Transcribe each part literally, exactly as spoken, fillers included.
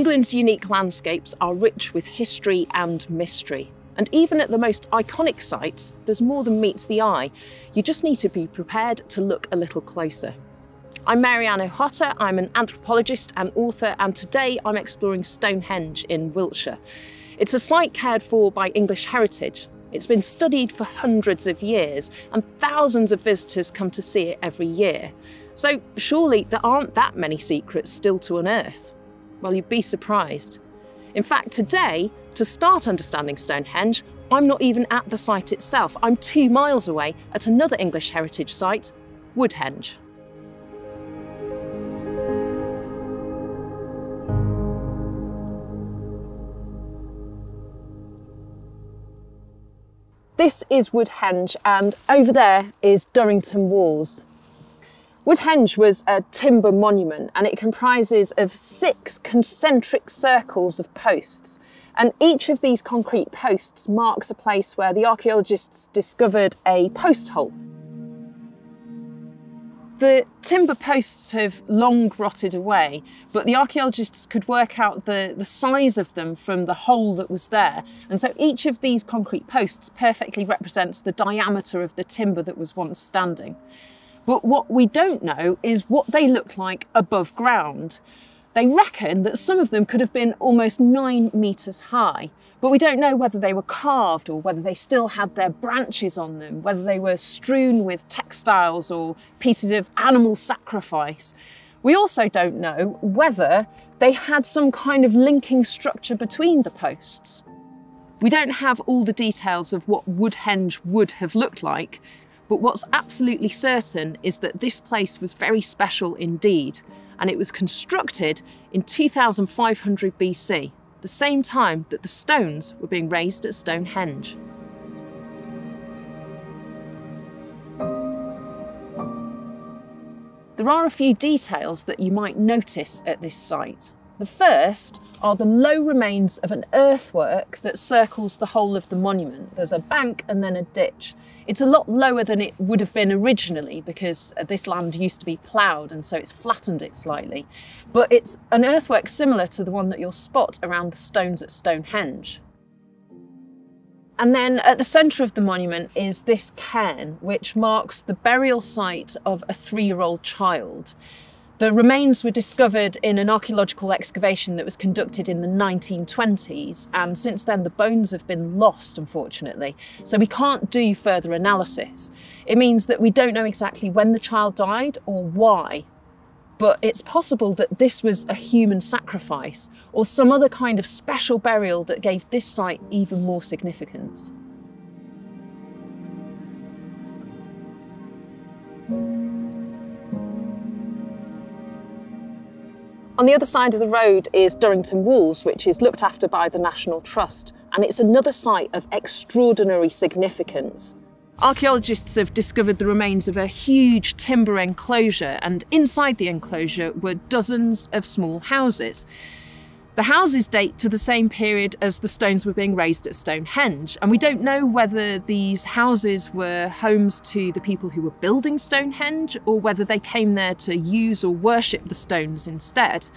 England's unique landscapes are rich with history and mystery. And even at the most iconic sites, there's more than meets the eye. You just need to be prepared to look a little closer. I'm Mary-Ann Ochota, I'm an anthropologist and author, and today I'm exploring Stonehenge in Wiltshire. It's a site cared for by English Heritage. It's been studied for hundreds of years and thousands of visitors come to see it every year. So surely there aren't that many secrets still to unearth. Well, you'd be surprised. In fact, today, to start understanding Stonehenge, I'm not even at the site itself. I'm two miles away at another English Heritage site, Woodhenge. This is Woodhenge, and over there is Durrington Walls. Woodhenge was a timber monument, and it comprises of six concentric circles of posts. And each of these concrete posts marks a place where the archaeologists discovered a post hole. The timber posts have long rotted away, but the archaeologists could work out the, the size of them from the hole that was there. And so each of these concrete posts perfectly represents the diameter of the timber that was once standing. But what we don't know is what they looked like above ground. They reckon that some of them could have been almost nine metres high, but we don't know whether they were carved or whether they still had their branches on them, whether they were strewn with textiles or pieces of animal sacrifice. We also don't know whether they had some kind of linking structure between the posts. We don't have all the details of what Woodhenge would have looked like, but what's absolutely certain is that this place was very special indeed. And it was constructed in two thousand five hundred B C, the same time that the stones were being raised at Stonehenge. There are a few details that you might notice at this site. The first are the low remains of an earthwork that circles the whole of the monument. There's a bank and then a ditch. It's a lot lower than it would have been originally because this land used to be ploughed and so it's flattened it slightly. But it's an earthwork similar to the one that you'll spot around the stones at Stonehenge. And then at the centre of the monument is this cairn, which marks the burial site of a three-year-old child. The remains were discovered in an archaeological excavation that was conducted in the nineteen twenties, and since then the bones have been lost, unfortunately, so we can't do further analysis. It means that we don't know exactly when the child died or why, but it's possible that this was a human sacrifice or some other kind of special burial that gave this site even more significance. On the other side of the road is Durrington Walls, which is looked after by the National Trust, and it's another site of extraordinary significance. Archaeologists have discovered the remains of a huge timber enclosure, and inside the enclosure were dozens of small houses. The houses date to the same period as the stones were being raised at Stonehenge, and we don't know whether these houses were homes to the people who were building Stonehenge or whether they came there to use or worship the stones instead.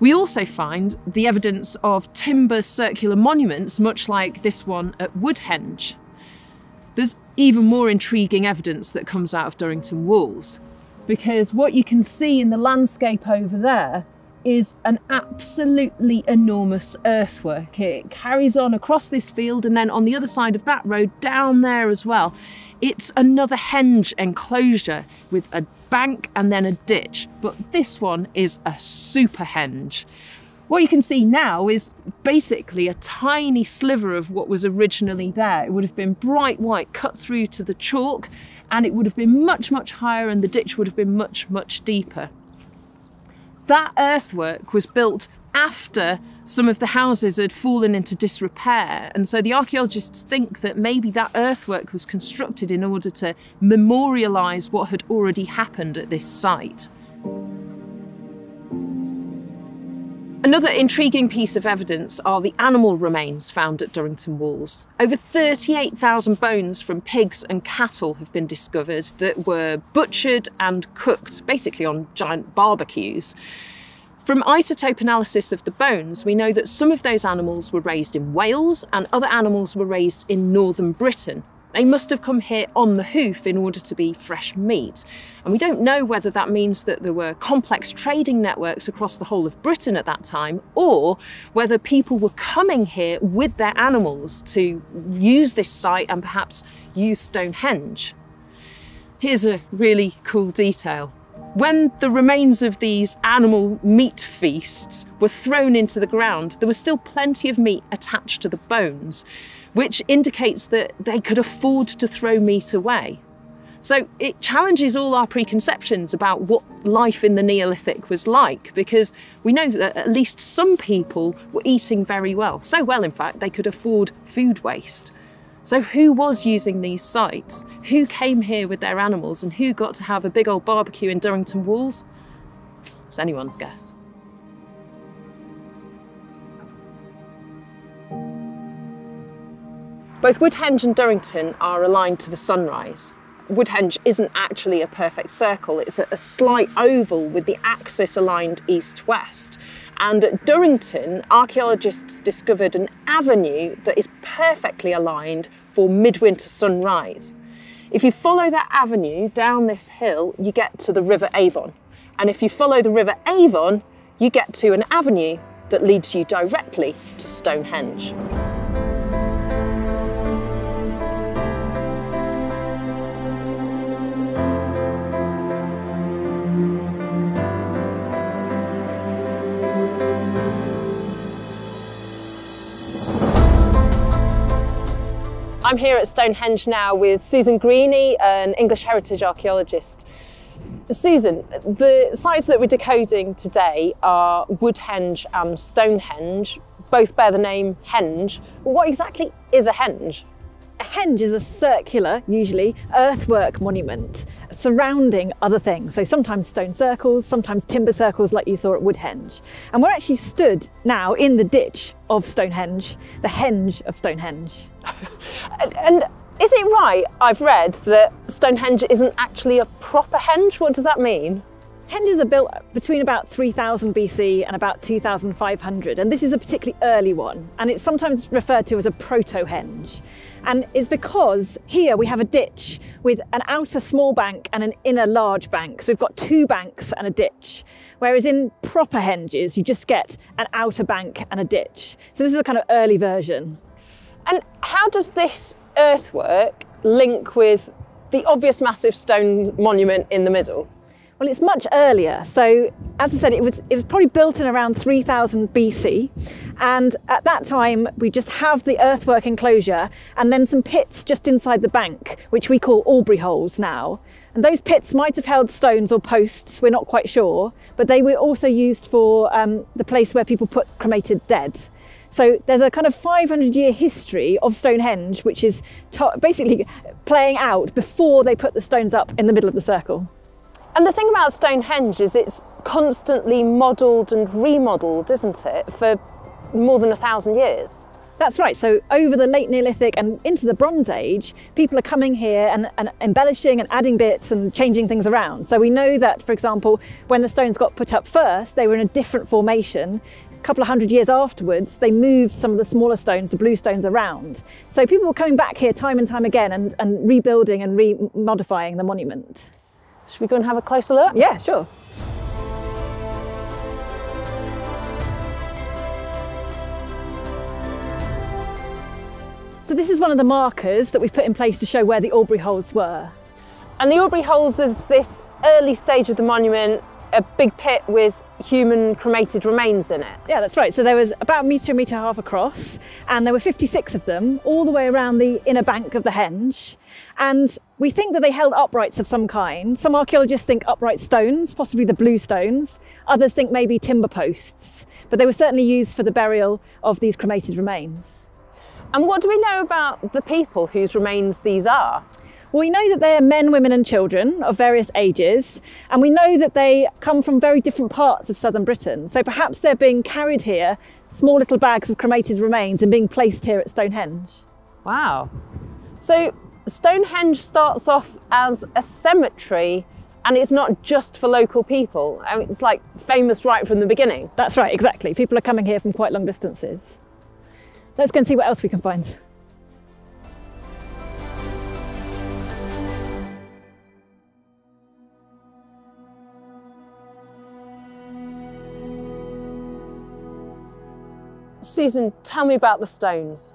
We also find the evidence of timber circular monuments, much like this one at Woodhenge. There's even more intriguing evidence that comes out of Durrington Walls, because what you can see in the landscape over there is an absolutely enormous earthwork. It carries on across this field and then on the other side of that road down there as well. It's another henge enclosure with a bank and then a ditch, but this one is a super henge. What you can see now is basically a tiny sliver of what was originally there. It would have been bright white cut through to the chalk, and it would have been much, much higher, and the ditch would have been much, much deeper. That earthwork was built after some of the houses had fallen into disrepair, and so the archaeologists think that maybe that earthwork was constructed in order to memorialise what had already happened at this site. Another intriguing piece of evidence are the animal remains found at Durrington Walls. Over thirty-eight thousand bones from pigs and cattle have been discovered that were butchered and cooked, basically on giant barbecues. From isotope analysis of the bones, we know that some of those animals were raised in Wales and other animals were raised in northern Britain. They must have come here on the hoof in order to be fresh meat. And we don't know whether that means that there were complex trading networks across the whole of Britain at that time, or whether people were coming here with their animals to use this site and perhaps use Stonehenge. Here's a really cool detail. When the remains of these animal meat feasts were thrown into the ground, there was still plenty of meat attached to the bones, which indicates that they could afford to throw meat away. So it challenges all our preconceptions about what life in the Neolithic was like, because we know that at least some people were eating very well. So well, in fact, they could afford food waste. So who was using these sites? Who came here with their animals and who got to have a big old barbecue in Durrington Walls? It's anyone's guess. Both Woodhenge and Durrington are aligned to the sunrise. Woodhenge isn't actually a perfect circle, it's a slight oval with the axis aligned east-west. And at Durrington, archaeologists discovered an avenue that is perfectly aligned for midwinter sunrise. If you follow that avenue down this hill, you get to the River Avon. And if you follow the River Avon, you get to an avenue that leads you directly to Stonehenge. I'm here at Stonehenge now with Susan Greeney, an English heritage archaeologist. Susan, the sites that we're decoding today are Woodhenge and Stonehenge. Both bear the name henge. What exactly is a henge? A henge is a circular, usually, earthwork monument surrounding other things. So sometimes stone circles, sometimes timber circles like you saw at Woodhenge. And we're actually stood now in the ditch of Stonehenge, the henge of Stonehenge. and, and is it right, I've read, that Stonehenge isn't actually a proper henge? What does that mean? Henges are built between about three thousand B C and about two thousand five hundred, and this is a particularly early one, and it's sometimes referred to as a proto-henge. And it's because here we have a ditch with an outer small bank and an inner large bank, so we've got two banks and a ditch, whereas in proper henges you just get an outer bank and a ditch. So this is a kind of early version. And how does this earthwork link with the obvious massive stone monument in the middle? Well, it's much earlier. So, as I said, it was, it was probably built in around three thousand B C. And at that time, we just have the earthwork enclosure and then some pits just inside the bank, which we call Aubrey holes now. And those pits might have held stones or posts, we're not quite sure, but they were also used for um, the place where people put cremated dead. So there's a kind of five hundred year history of Stonehenge, which is basically playing out before they put the stones up in the middle of the circle. And the thing about Stonehenge is it's constantly modelled and remodelled, isn't it, for more than a thousand years? That's right. So over the late Neolithic and into the Bronze Age, people are coming here and, and embellishing and adding bits and changing things around. So we know that, for example, when the stones got put up first, they were in a different formation. A couple of hundred years afterwards, they moved some of the smaller stones, the blue stones, around. So people were coming back here time and time again and, and rebuilding and remodifying the monument. Should we go and have a closer look? Yeah, sure. So this is one of the markers that we've put in place to show where the Aubrey holes were. And the Aubrey holes is this early stage of the monument, a big pit with human cremated remains in it. Yeah, that's right. So there was about a metre, metre and a half across, and there were fifty-six of them all the way around the inner bank of the henge. And we think that they held uprights of some kind. Some archaeologists think upright stones, possibly the blue stones. Others think maybe timber posts, but they were certainly used for the burial of these cremated remains. And what do we know about the people whose remains these are? Well, we know that they are men, women and children of various ages, and we know that they come from very different parts of southern Britain. So perhaps they're being carried here, small little bags of cremated remains, and being placed here at Stonehenge. Wow. So Stonehenge starts off as a cemetery And it's not just for local people. I mean, it's like famous right from the beginning. That's right, exactly. People are coming here from quite long distances. Let's go and see what else we can find. Susan, tell me about the stones.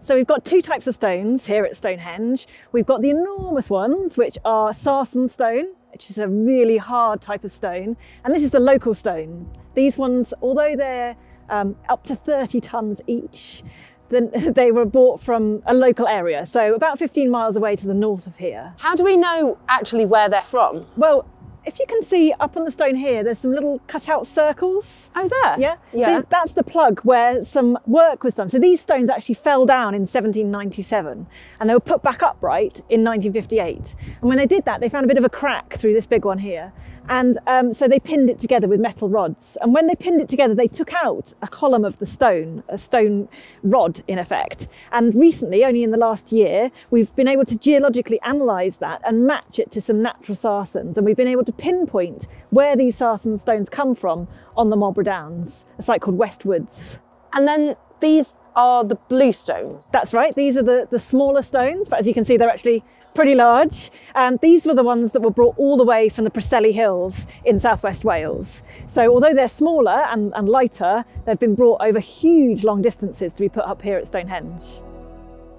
So we've got two types of stones here at Stonehenge. We've got the enormous ones, which are sarsen stone, which is a really hard type of stone. And this is the local stone. These ones, although they're um, up to thirty tons each, then they were bought from a local area. So about fifteen miles away to the north of here. How do we know actually where they're from? Well, if you can see up on the stone here, there's some little cut-out circles. Oh, there? Yeah. yeah. They, that's the plug where some work was done. So these stones actually fell down in seventeen ninety-seven and they were put back upright in nineteen fifty-eight. And when they did that, they found a bit of a crack through this big one here. And um, so they pinned it together with metal rods. And when they pinned it together, they took out a column of the stone, a stone rod in effect. And recently, only in the last year, we've been able to geologically analyse that and match it to some natural sarsens. And we've been able to pinpoint where these sarsen stones come from on the Marlborough Downs, a site called Westwoods. And then these are the blue stones. That's right, these are the, the smaller stones, but as you can see, they're actually pretty large. And um, these were the ones that were brought all the way from the Preseli Hills in southwest Wales. So although they're smaller and, and lighter, they've been brought over huge long distances to be put up here at Stonehenge.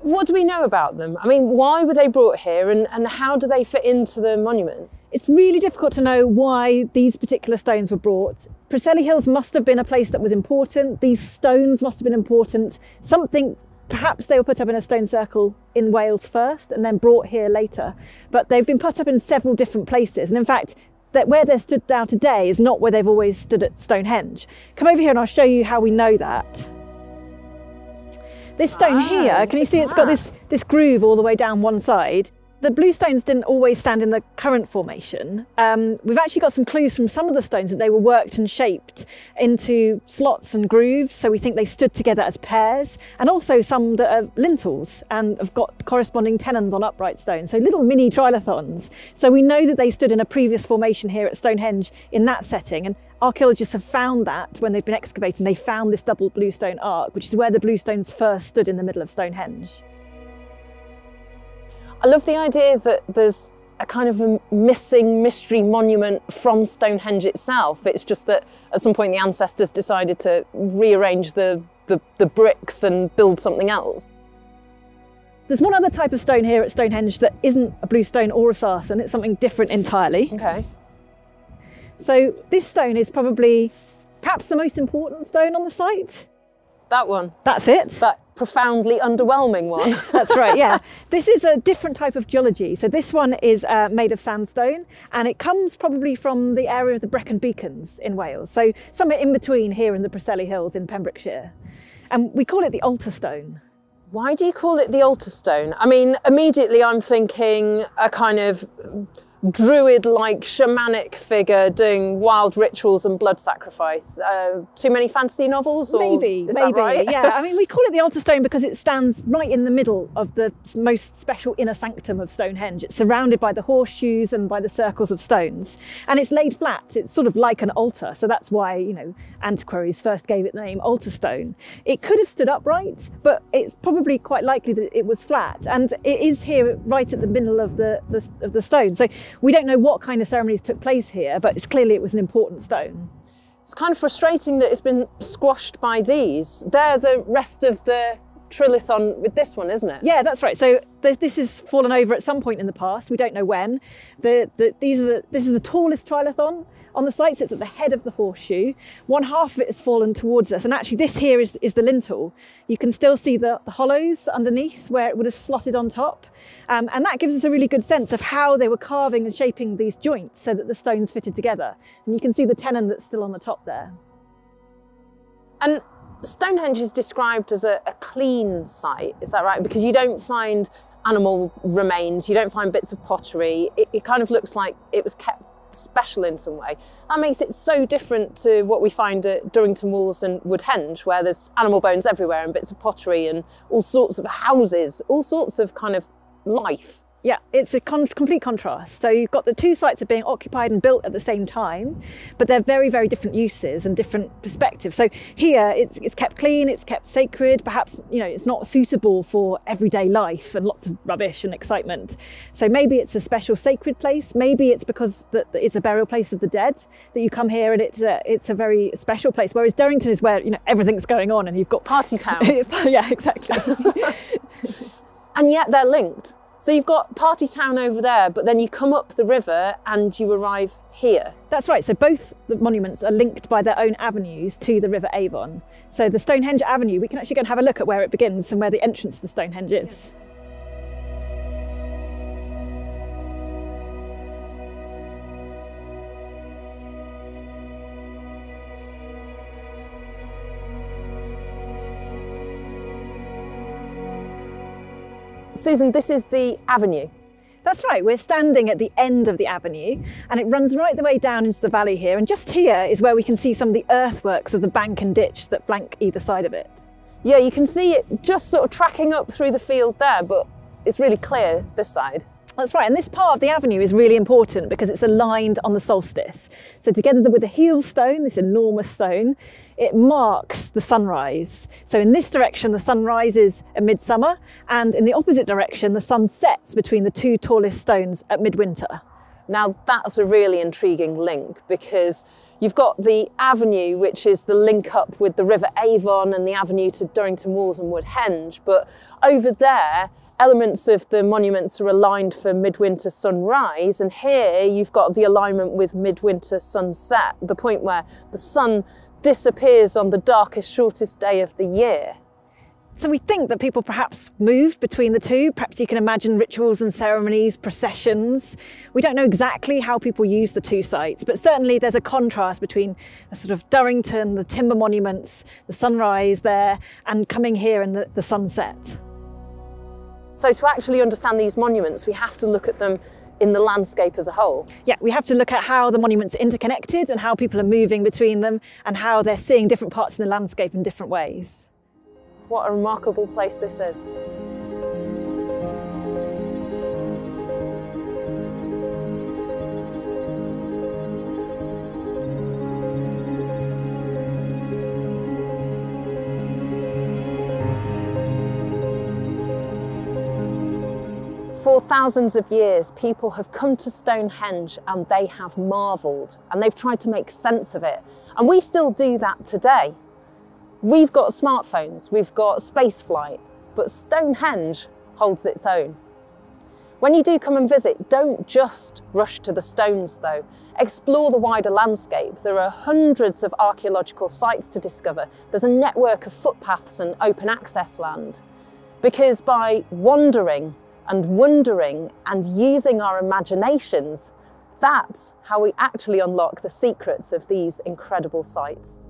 What do we know about them? I mean, why were they brought here and, and how do they fit into the monument? It's really difficult to know why these particular stones were brought. Preseli Hills must have been a place that was important. These stones must have been important. Something, perhaps they were put up in a stone circle in Wales first and then brought here later. But they've been put up in several different places. And in fact, that where they're stood now today is not where they've always stood at Stonehenge. Come over here and I'll show you how we know that. This stone ah, here, can you see it's got this, this groove all the way down one side? The blue stones didn't always stand in the current formation. Um, we've actually got some clues from some of the stones that they were worked and shaped into slots and grooves, so we think they stood together as pairs, and also some that are lintels and have got corresponding tenons on upright stones, so little mini trilithons. So we know that they stood in a previous formation here at Stonehenge in that setting, and archaeologists have found that when they've been excavating, they found this double bluestone arc, which is where the blue stones first stood in the middle of Stonehenge. I love the idea that there's a kind of a missing mystery monument from Stonehenge itself. It's just that at some point the ancestors decided to rearrange the, the, the bricks and build something else. There's one other type of stone here at Stonehenge that isn't a blue stone or a sarsen. It's something different entirely. Okay. So this stone is probably perhaps the most important stone on the site. That one. That's it. That profoundly underwhelming one. That's right, yeah. This is a different type of geology. So this one is uh, made of sandstone and it comes probably from the area of the Brecon Beacons in Wales. So somewhere in between here in the Preseli Hills in Pembrokeshire. And we call it the altar stone. Why do you call it the altar stone? I mean, immediately I'm thinking a kind of druid-like shamanic figure doing wild rituals and blood sacrifice. Uh, too many fantasy novels? Or maybe, is maybe, that right? Yeah. I mean, we call it the altar stone because it stands right in the middle of the most special inner sanctum of Stonehenge. It's surrounded by the horseshoes and by the circles of stones. And it's laid flat. It's sort of like an altar. So that's why, you know, antiquaries first gave it the name altar stone. It could have stood upright, but it's probably quite likely that it was flat. And it is here right at the middle of the, the, of the stone. So we don't know what kind of ceremonies took place here, but it's clearly it was an important stone. It's kind of frustrating that it's been squashed by these. They're the rest of the trilithon with this one, isn't it? Yeah, that's right. So th this has fallen over at some point in the past. We don't know when. The, the, these are the, this is the tallest trilithon on the site. So it's at the head of the horseshoe. One half of it has fallen towards us. And actually this here is, is the lintel. You can still see the, the hollows underneath where it would have slotted on top. Um, and that gives us a really good sense of how they were carving and shaping these joints so that the stones fitted together. And you can see the tenon that's still on the top there. And Stonehenge is described as a, a clean site, is that right? Because you don't find animal remains, you don't find bits of pottery. It, it kind of looks like it was kept special in some way. That makes it so different to what we find at Durrington Walls and Woodhenge, where there's animal bones everywhere and bits of pottery and all sorts of houses, all sorts of kind of life. Yeah, it's a con complete contrast. So you've got the two sites are being occupied and built at the same time, but they're very, very different uses and different perspectives. So here it's, it's kept clean, it's kept sacred, perhaps, you know, it's not suitable for everyday life and lots of rubbish and excitement. So maybe it's a special sacred place. Maybe it's because that it's a burial place of the dead that you come here and it's a, it's a very special place. Whereas Durrington is where, you know, everything's going on and you've got party town. Yeah, exactly. And yet they're linked. So you've got party town over there, but then you come up the river and you arrive here. That's right. So both the monuments are linked by their own avenues to the River Avon. So the Stonehenge Avenue, we can actually go and have a look at where it begins and where the entrance to Stonehenge is. Yes. Susan, this is the avenue. That's right, we're standing at the end of the avenue and it runs right the way down into the valley here, and just here is where we can see some of the earthworks of the bank and ditch that flank either side of it. Yeah, you can see it just sort of tracking up through the field there, but it's really clear this side. That's right, and this part of the avenue is really important because it's aligned on the solstice. So together with the heel stone, this enormous stone, it marks the sunrise. So in this direction, the sun rises at midsummer, and in the opposite direction, the sun sets between the two tallest stones at midwinter. Now that's a really intriguing link, because you've got the avenue, which is the link up with the River Avon and the avenue to Durrington Walls and Woodhenge, but over there, elements of the monuments are aligned for midwinter sunrise, and here you've got the alignment with midwinter sunset, the point where the sun disappears on the darkest, shortest day of the year. So we think that people perhaps moved between the two. Perhaps you can imagine rituals and ceremonies, processions. We don't know exactly how people use the two sites, but certainly there's a contrast between a sort of Durrington, the timber monuments, the sunrise there, and coming here and the, the sunset. So to actually understand these monuments, we have to look at them in the landscape as a whole. Yeah, we have to look at how the monuments are interconnected and how people are moving between them and how they're seeing different parts of the landscape in different ways. What a remarkable place this is. For thousands of years, people have come to Stonehenge and they have marvelled and they've tried to make sense of it. And we still do that today. We've got smartphones, we've got spaceflight, but Stonehenge holds its own. When you do come and visit, don't just rush to the stones though. Explore the wider landscape. There are hundreds of archaeological sites to discover. There's a network of footpaths and open access land. Because by wandering, and wondering and using our imaginations, that's how we actually unlock the secrets of these incredible sites.